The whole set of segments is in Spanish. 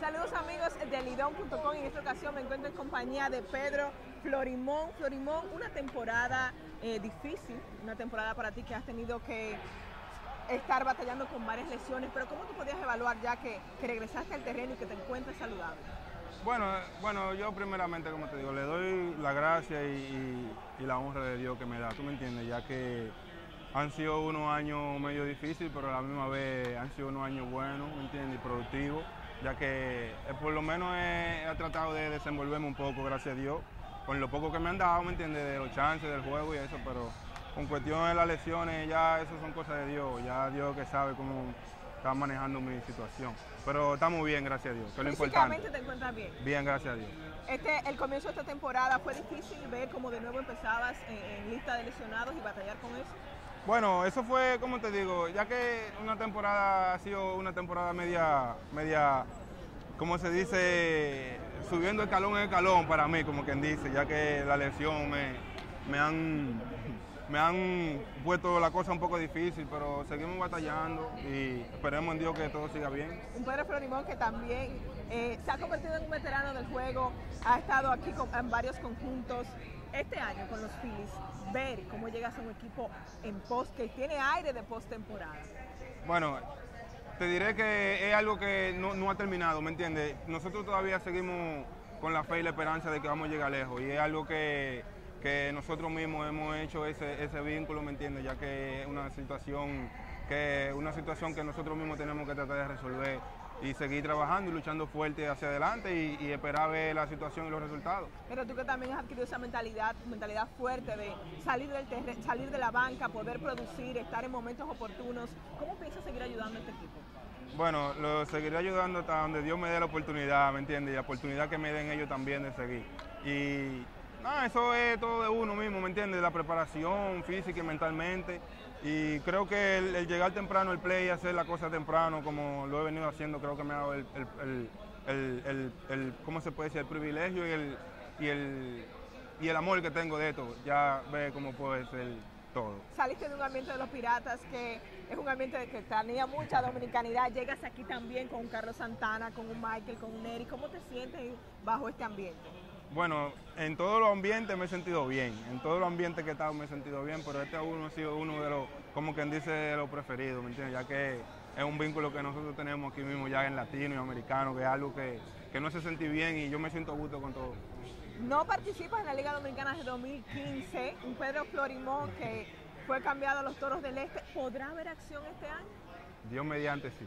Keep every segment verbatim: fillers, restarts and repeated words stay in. Saludos amigos de LigaDom punto com. En esta ocasión me encuentro en compañía de Pedro Florimón. Florimón, una temporada eh, difícil, una temporada para ti que has tenido que estar batallando con varias lesiones, pero ¿cómo tú podías evaluar ya que, que regresaste al terreno y que te encuentras saludable? Bueno, bueno, yo primeramente, como te digo, le doy la gracia y, y, y la honra de Dios que me da, tú me entiendes, ya que han sido unos años medio difíciles, pero a la misma vez han sido unos años buenos, ¿me entiendes? Y productivos, ya que eh, por lo menos he, he tratado de desenvolverme un poco, gracias a Dios, con lo poco que me han dado, ¿me entiendes? De los chances, del juego y eso, pero con cuestión de las lesiones, ya eso son cosas de Dios, ya Dios que sabe cómo está manejando mi situación. Pero está muy bien, gracias a Dios, que es lo importante. ¿Físicamente te encuentras bien? Bien, gracias a Dios. Este, el comienzo de esta temporada, ¿fue difícil ver cómo de nuevo empezabas en, en lista de lesionados y batallar con eso? Bueno, eso fue, como te digo, ya que una temporada ha sido una temporada media, media, como se dice, subiendo escalón en escalón para mí, como quien dice, ya que la lesión me, me, han, me han puesto la cosa un poco difícil, pero seguimos batallando y esperemos en Dios que todo siga bien. Un Pedro Florimón que también eh, se ha convertido en un veterano del juego, ha estado aquí con, en varios conjuntos. Este año con los Phillies, ver cómo llegas a un equipo en post que tiene aire de postemporada. Bueno, te diré que es algo que no, no ha terminado, ¿me entiendes? Nosotros todavía seguimos con la fe y la esperanza de que vamos a llegar lejos y es algo que, que nosotros mismos hemos hecho ese, ese vínculo, ¿me entiendes? Ya que es una situación que, una situación que nosotros mismos tenemos que tratar de resolver y seguir trabajando y luchando fuerte hacia adelante y, y esperar ver la situación y los resultados. Pero tú que también has adquirido esa mentalidad, mentalidad fuerte de salir del terreno, salir de la banca, poder producir, estar en momentos oportunos, ¿cómo piensas seguir ayudando a este equipo? Bueno, lo seguiré ayudando hasta donde Dios me dé la oportunidad, ¿me entiendes? Y la oportunidad que me den ellos también de seguir. Y no, eso es todo de uno mismo, ¿me entiendes? La preparación física y mentalmente. Y creo que el, el llegar temprano, el play, hacer la cosa temprano, como lo he venido haciendo, creo que me ha dado el, el, el, el, el ¿cómo se puede decir? El privilegio y el, y el, y el amor que tengo de esto. Ya ve cómo puede ser todo. Saliste de un ambiente de los Piratas, que es un ambiente que tenía mucha dominicanidad. Llegas aquí también con un Carlos Santana, con un Michael, con un Neri. ¿Cómo te sientes bajo este ambiente? Bueno, en todos los ambientes me he sentido bien, en todos los ambientes que he estado me he sentido bien, pero este uno ha sido uno de los, como quien dice, de los preferidos, ¿me entiendes? Ya que es un vínculo que nosotros tenemos aquí mismo ya en latino y americano, que es algo que, que no se sentí bien y yo me siento a gusto con todo. No participas en la Liga Dominicana desde dos mil quince, un Pedro Florimón que fue cambiado a los Toros del Este, ¿podrá haber acción este año? Dios mediante sí,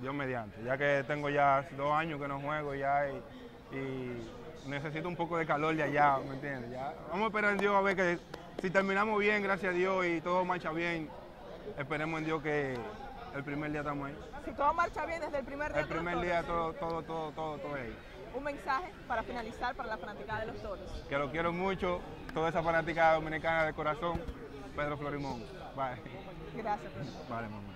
Dios mediante, ya que tengo ya dos años que no juego ya y... y necesito un poco de calor de allá, ¿me entiendes? Ya, vamos a esperar en Dios a ver que si terminamos bien, gracias a Dios, y todo marcha bien, esperemos en Dios que el primer día estamos ahí. Si todo marcha bien desde el primer día. El primer día todo, todo, todo, todo, todo ahí. Un mensaje para finalizar para la fanaticada de los Toros. Que lo quiero mucho, toda esa fanaticada dominicana de corazón, Pedro Florimón. Bye. Gracias, Pedro. Vale, mamá.